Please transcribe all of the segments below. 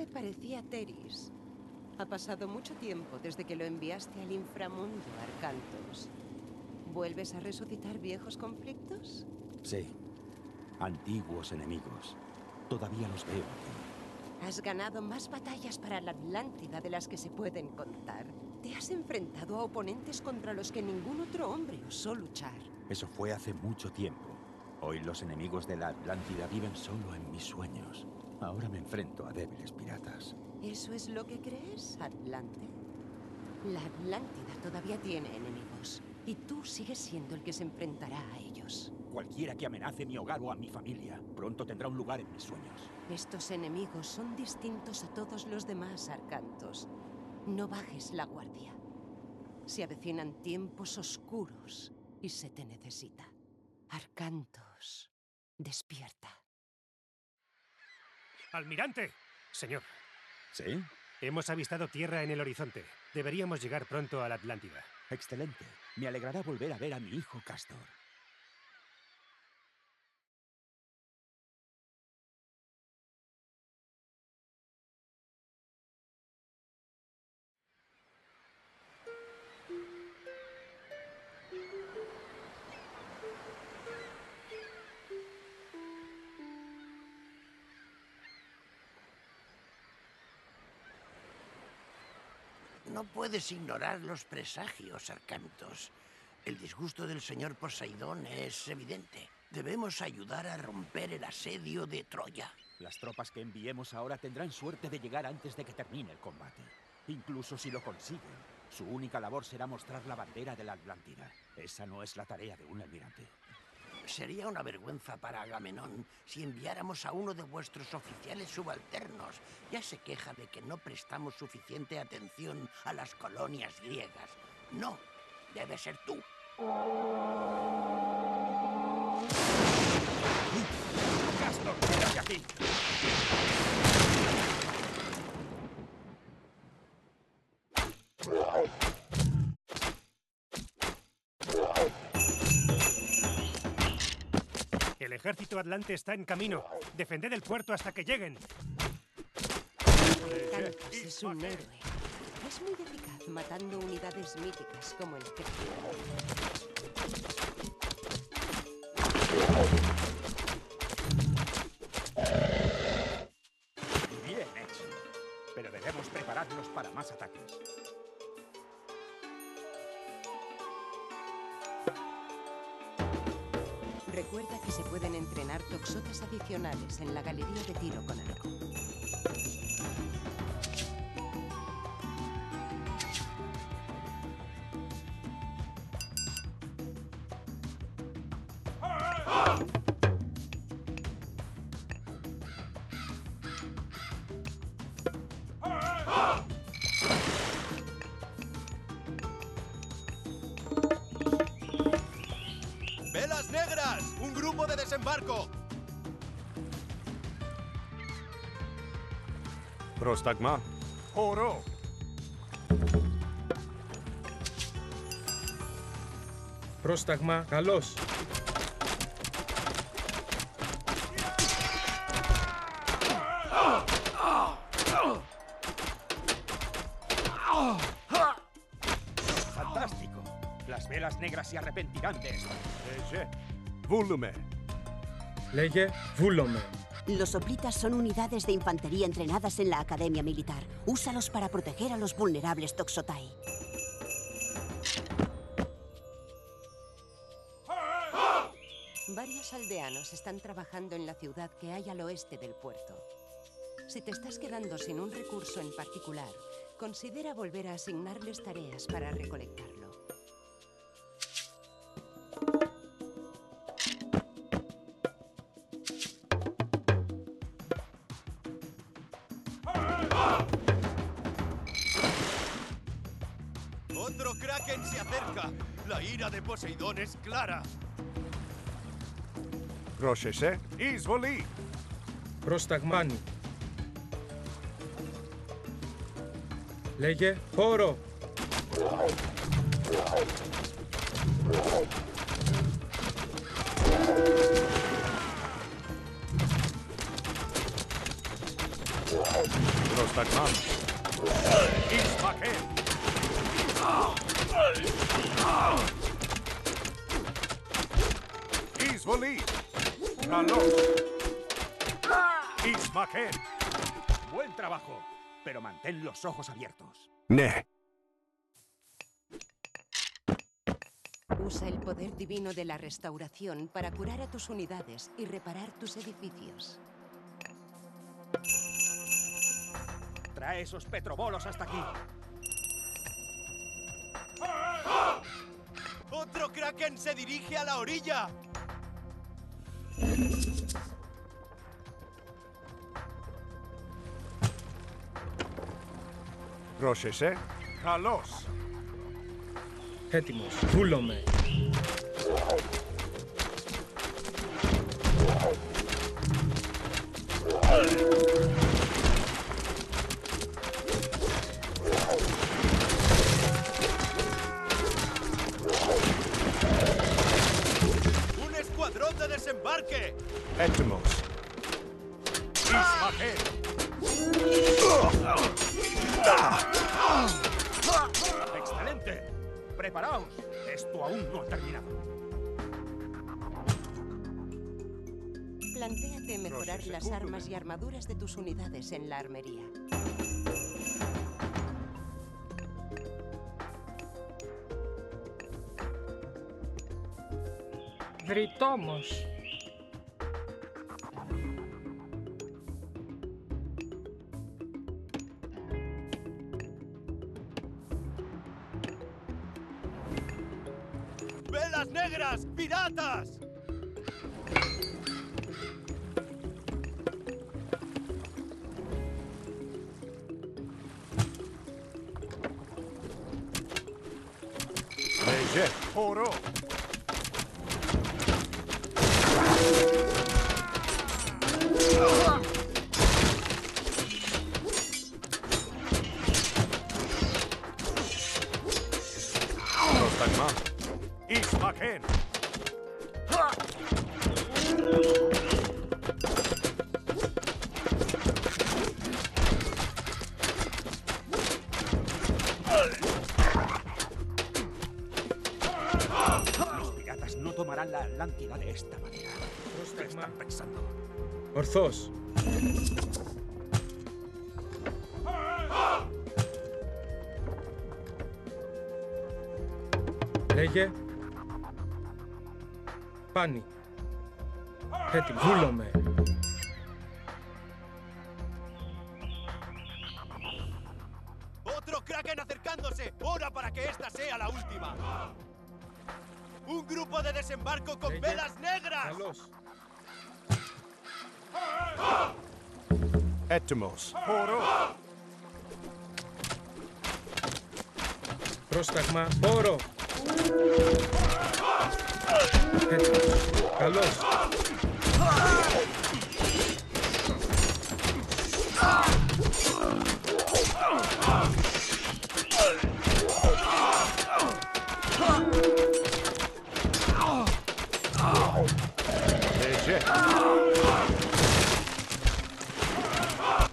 se parecía a Teris. Ha pasado mucho tiempo desde que lo enviaste al inframundo, Arkantos. ¿Vuelves a resucitar viejos conflictos? Sí. Antiguos enemigos. Todavía los veo aquí. Has ganado más batallas para la Atlántida de las que se pueden contar. Te has enfrentado a oponentes contra los que ningún otro hombre osó luchar. Eso fue hace mucho tiempo. Hoy los enemigos de la Atlántida viven solo en mis sueños. Ahora me enfrento a débiles piratas. ¿Eso es lo que crees, Atlante? La Atlántida todavía tiene enemigos, y tú sigues siendo el que se enfrentará a ellos. Cualquiera que amenace mi hogar o a mi familia, pronto tendrá un lugar en mis sueños. Estos enemigos son distintos a todos los demás, Arkantos. No bajes la guardia. Se avecinan tiempos oscuros y se te necesita. Arkantos, despierta. ¡Almirante! Señor. ¿Sí? Hemos avistado tierra en el horizonte. Deberíamos llegar pronto a la Atlántida. Excelente. Me alegrará volver a ver a mi hijo Castor. No puedes ignorar los presagios, Arkantos. El disgusto del señor Poseidón es evidente. Debemos ayudar a romper el asedio de Troya. Las tropas que enviemos ahora tendrán suerte de llegar antes de que termine el combate. Incluso si lo consiguen, su única labor será mostrar la bandera de la Atlántida. Esa no es la tarea de un almirante. Sería una vergüenza para Agamenón si enviáramos a uno de vuestros oficiales subalternos. Ya se queja de que no prestamos suficiente atención a las colonias griegas. No, debe ser tú. ¡Castor, quédate aquí! El ejército atlante está en camino. Defended el puerto hasta que lleguen. Arkantos es un héroe. Es muy eficaz matando unidades míticas como el ejército. Bien hecho. Pero debemos prepararnos para más ataques. Recuerda que se pueden entrenar toxotas adicionales en la galería de tiro con arco. Prostagma. Oro. Prostagma, kalos. Fantástico. Las velas negras se arrepentirán de esto. Lege volumen. Lege volumen. Los Oplitas son unidades de infantería entrenadas en la Academia Militar. Úsalos para proteger a los vulnerables Toxotai. Varios aldeanos están trabajando en la ciudad que hay al oeste del puerto. Si te estás quedando sin un recurso en particular, considera volver a asignarles tareas para recolectarlo. La ira de Poseidón es clara. Πρόσεχε, εισβολή. Προσταγμάνι. Λέγε χώρο. Buen trabajo, pero mantén los ojos abiertos. Ne. Usa el poder divino de la restauración para curar a tus unidades y reparar tus edificios. Trae esos petrobolos hasta aquí. ¡Otro kraken se dirige a la orilla! Roches, ¿eh? ¡Jalos! Hétimos, púlome. ¡Un escuadrón de desembarque! Hétimos. ¡Excelente! ¡Preparaos! Esto aún no ha terminado. Plantéate mejorar las armas y armaduras de tus unidades en la armería. Gritamos. ¡Negras! ¡Piratas! ¡Reyes! ¡Oro! De esta manera. ¿Qué están pensando? Orzos. Leye. Pani. Hetibúlome. Otro kraken acercándose. Hora para que esta sea la última. ¡Un grupo de desembarco con velas negras! Étmos. ¡Poro! Prostagma. ¡Poro! ¡Kalos!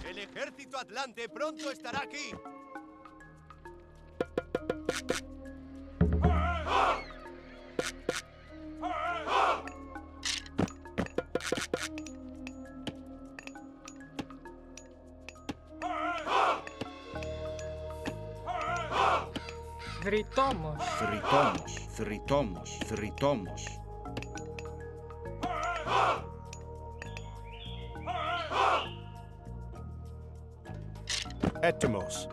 El ejército atlante pronto estará aquí. Gritamos. Gritamos, gritamos, gritamos. Étmos.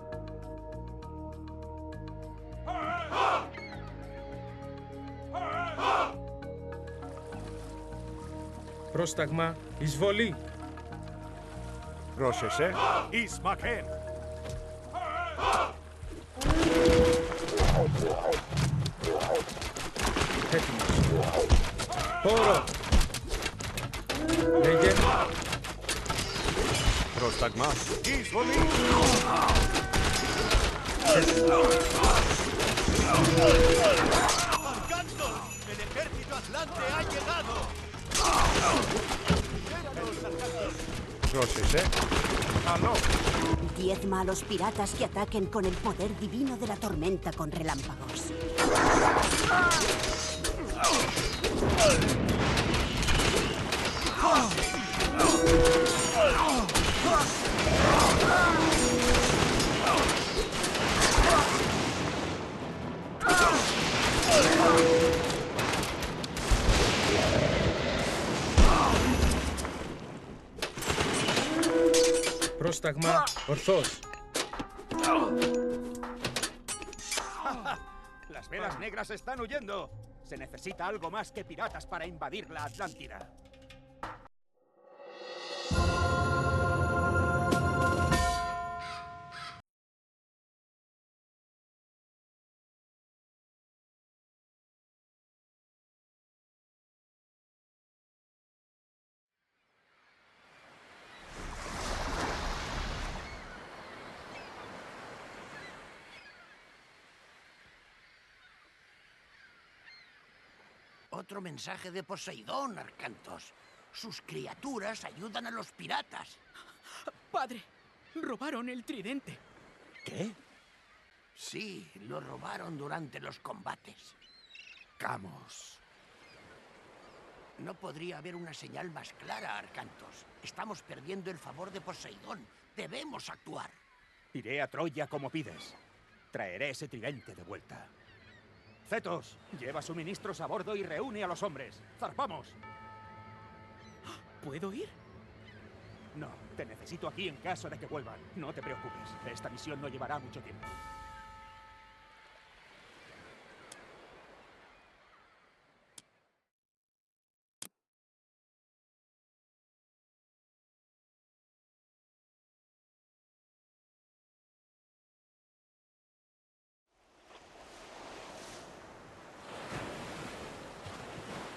Πρόσταγμα, εισβολή. Πρόσεχε, εισμαχέν. Έθιμος. Πόρο. Λέγε. Πρόσταγμα, εισβολή. Arkantos, el ejército atlante ha llegado. Gracias, ¡Déjalo! 10 malos piratas que ataquen con el poder divino de la tormenta con relámpagos. Prostagma, orthos. Las velas negras están huyendo. Se necesita algo más que piratas para invadir la Atlántida. Otro mensaje de Poseidón, Arkantos. Sus criaturas ayudan a los piratas. Padre, robaron el tridente. ¿Qué? Sí, lo robaron durante los combates. Kamos. No podría haber una señal más clara, Arkantos. Estamos perdiendo el favor de Poseidón. Debemos actuar. Iré a Troya como pides. Traeré ese tridente de vuelta. Cetos, lleva suministros a bordo y reúne a los hombres. ¡Zarpamos! ¿Puedo ir? No, te necesito aquí en caso de que vuelvan. No te preocupes, esta misión no llevará mucho tiempo.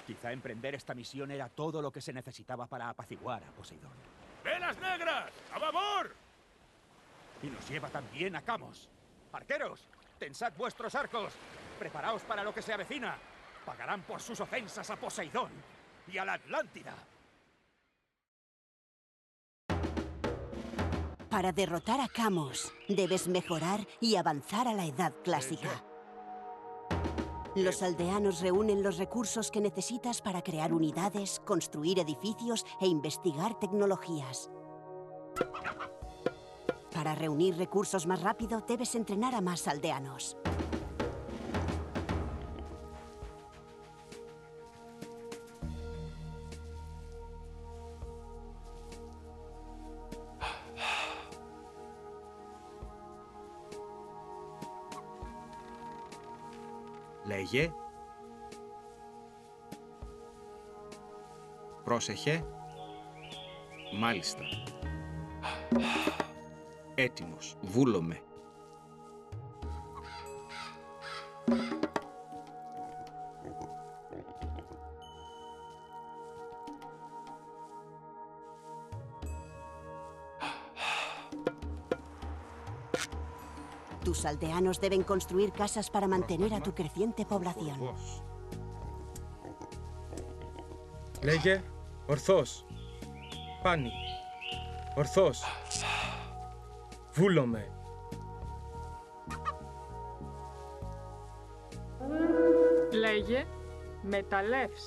Quizá emprender esta misión era todo lo que se necesitaba para apaciguar a Poseidón. ¡Velas negras! ¡A favor! Y nos lleva también a Kamos. ¡Arqueros! ¡Tensad vuestros arcos! ¡Preparaos para lo que se avecina! ¡Pagarán por sus ofensas a Poseidón y a la Atlántida! Para derrotar a Kamos, debes mejorar y avanzar a la edad clásica. Los aldeanos reúnen los recursos que necesitas para crear unidades, construir edificios e investigar tecnologías. Para reunir recursos más rápido, debes entrenar a más aldeanos. Λέγε, πρόσεχε, μάλιστα, έτοιμος, βούλομαι. Tus aldeanos deben construir casas para mantener a tu creciente población. Leye, orthos, pani, orthos, vúlome. Leye, metalefs.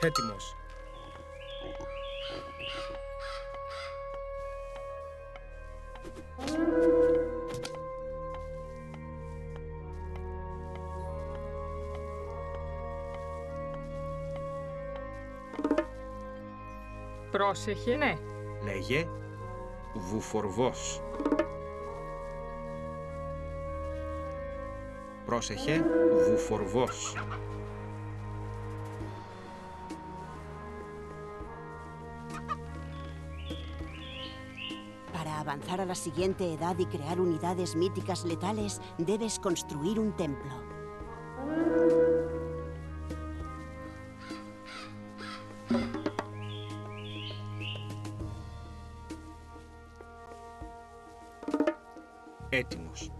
Έτοιμος. Πρόσεχε, ναι. Λέγε βουφορβός. Πρόσεχε βουφορβός. avanzar a la siguiente edad y crear unidades míticas letales, debes construir un templo. Étimus.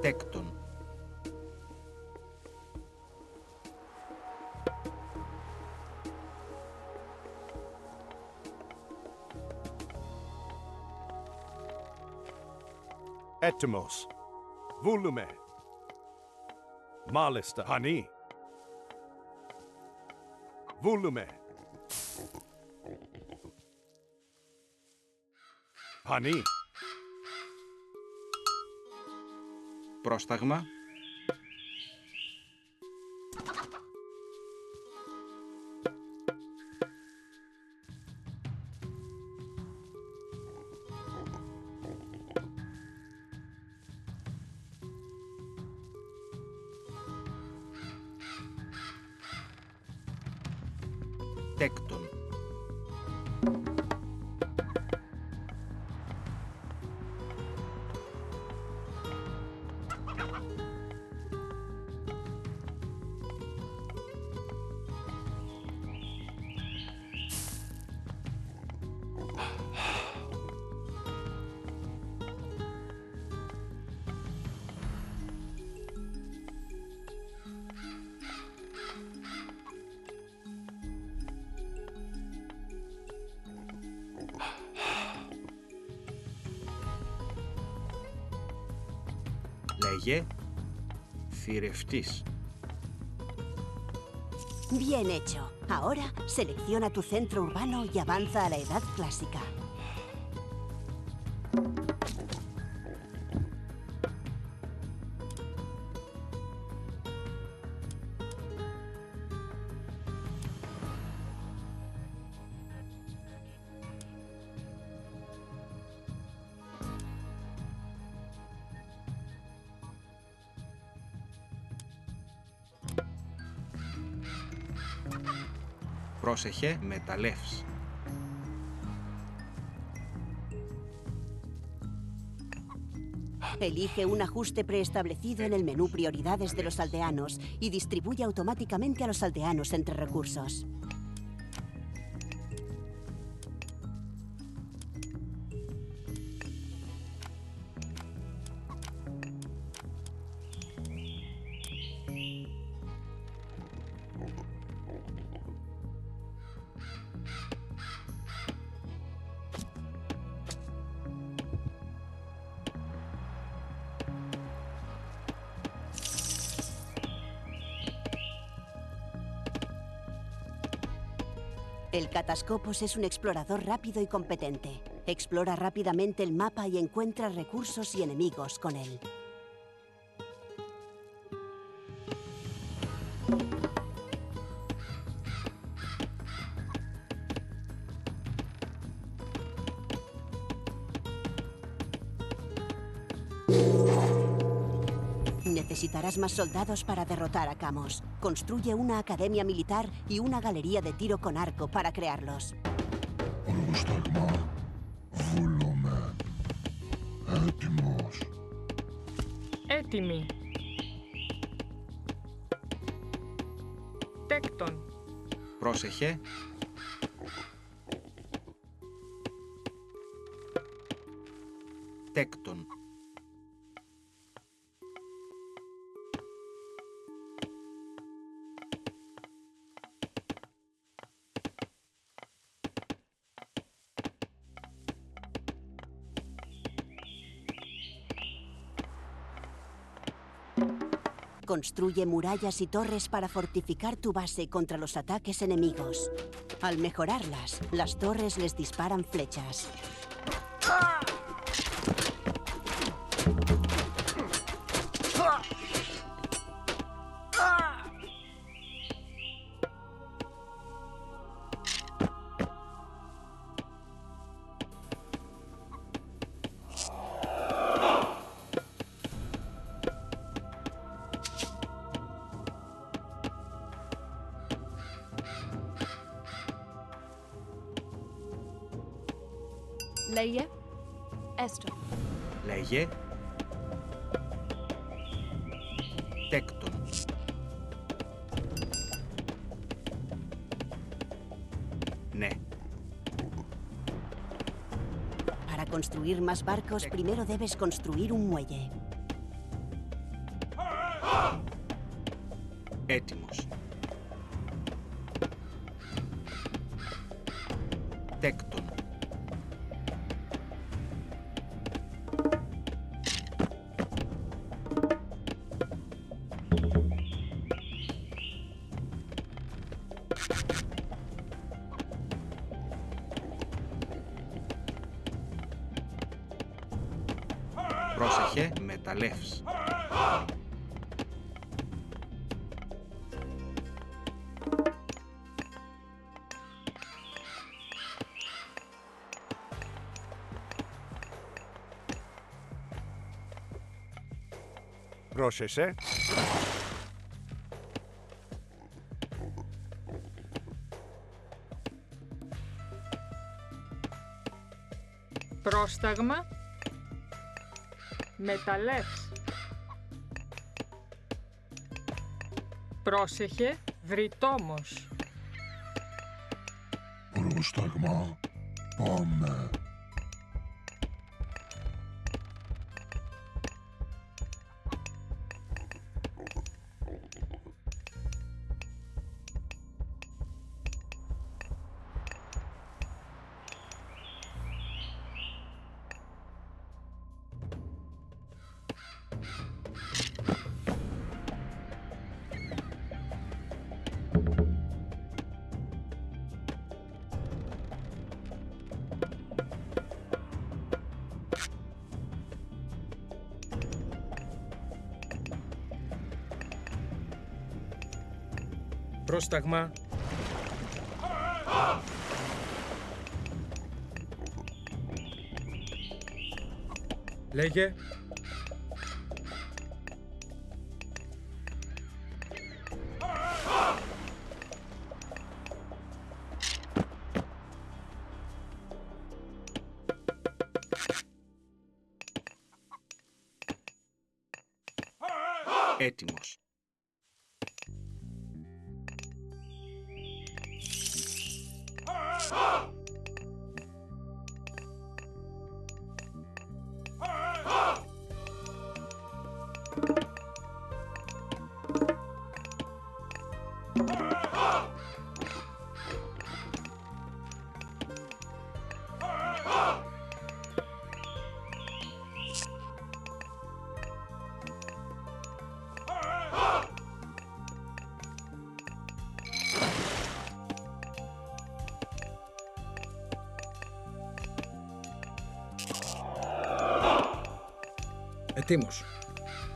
Tecton. Etmos, Volume, Malista, Hani, Volume, Hani, Πρόσταγμα, Θηρευτής. Bien hecho. Ahora selecciona tu centro urbano y avanza a la edad clásica. Πρόσεχε, μεταλλεύς. Elige un ajuste preestablecido en el menú Prioridades de los aldeanos y distribuye automáticamente a los aldeanos entre recursos. El Catascopos es un explorador rápido y competente. Explora rápidamente el mapa y encuentra recursos y enemigos con él. Necesitarás más soldados para derrotar a Kamos. Construye una academia militar y una galería de tiro con arco para crearlos. Prostagma, Volume, Étimos. Étimi. Tecton. Πρόσεχε. Tecton. Construye murallas y torres para fortificar tu base contra los ataques enemigos. Al mejorarlas, las torres les disparan flechas. Leye. Esto. Leye. Tecton. Ne. Para construir más barcos, primero debes construir un muelle. Étimos. Tecton. Πρόσεχε με τα λεύς. Πρόσεχε. Πρόσταγμα. Μεταλλεύς. Πρόσεχε, βρυτόμος. Πρόσταγμα, πάμε. Πρόσταγμα. Λέγε. Έτοιμος.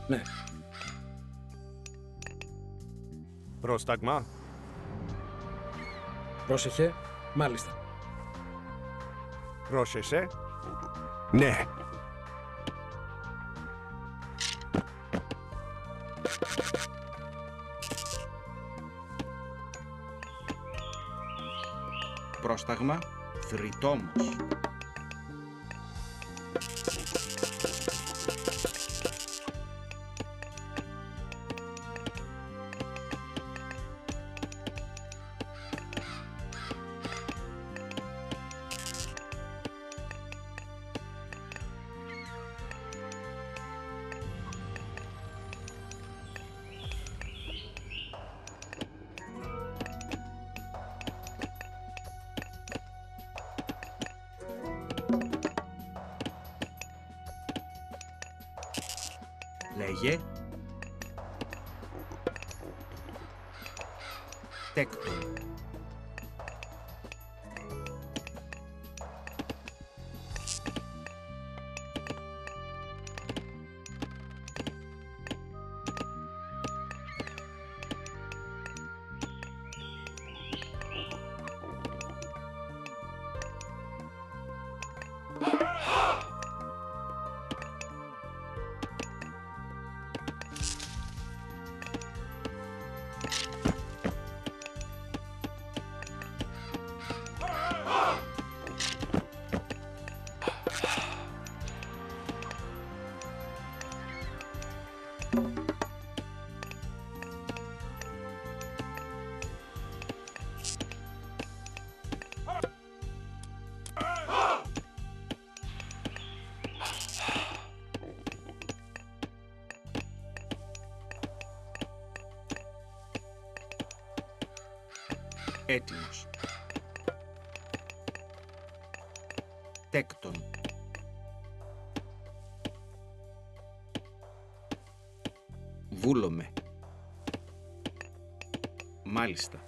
Ναι. Πρόσταγμα. Πρόσεχε. Μάλιστα. Πρόσεχε. Ναι. Πρόσταγμα. Θριτόμος. Λέγε. Τέκτο. Étinos, Tecton, Βούλομε. Μάλιστα.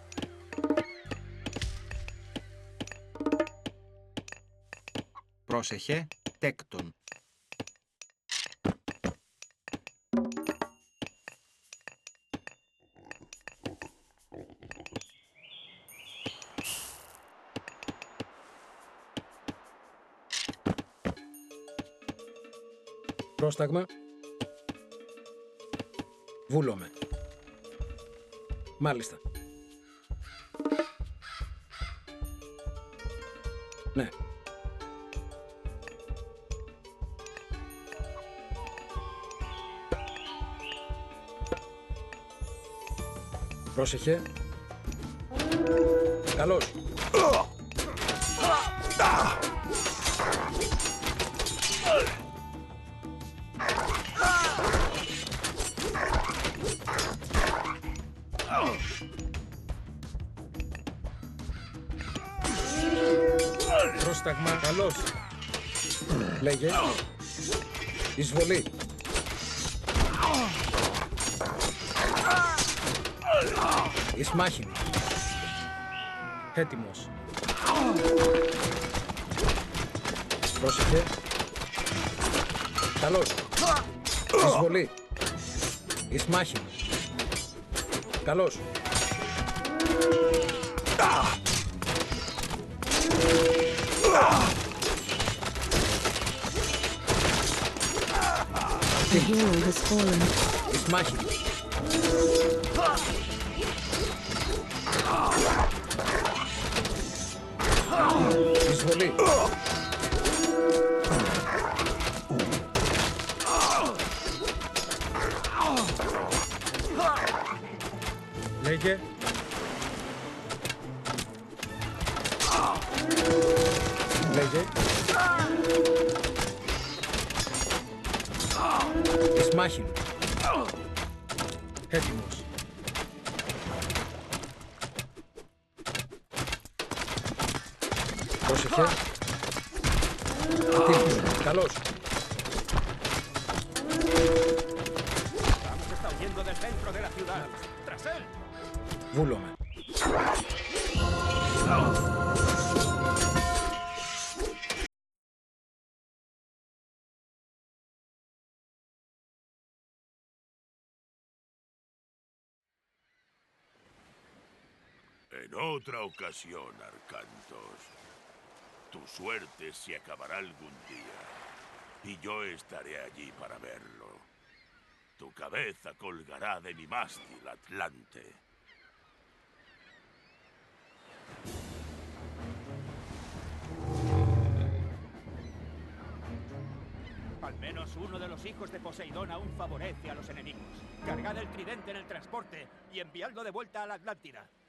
Πρόσεχε, Τέκτον. Πρόσταγμα. Βούλομε. Μάλιστα. Ναι. Πρόσεχε. Καλώς. Πρόσταγμα. Καλώς. Λέγε. Εισβολή. Εισμάχινος. Έτοιμος. Πρόσεχε. Καλώς. Εισβολή. Εισμάχινος. Καλώς. The hero has fallen. Εισμάχινος. Εισβολή. Λέγε. Λέγε. Εισμάχινος. Έτοιμος. Πρόσεχε. Καλώς. Βούλομε. En otra ocasión, Arkantos, tu suerte se acabará algún día, y yo estaré allí para verlo. Tu cabeza colgará de mi mástil atlante. Al menos uno de los hijos de Poseidón aún favorece a los enemigos. Cargad el tridente en el transporte y enviadlo de vuelta a la Atlántida.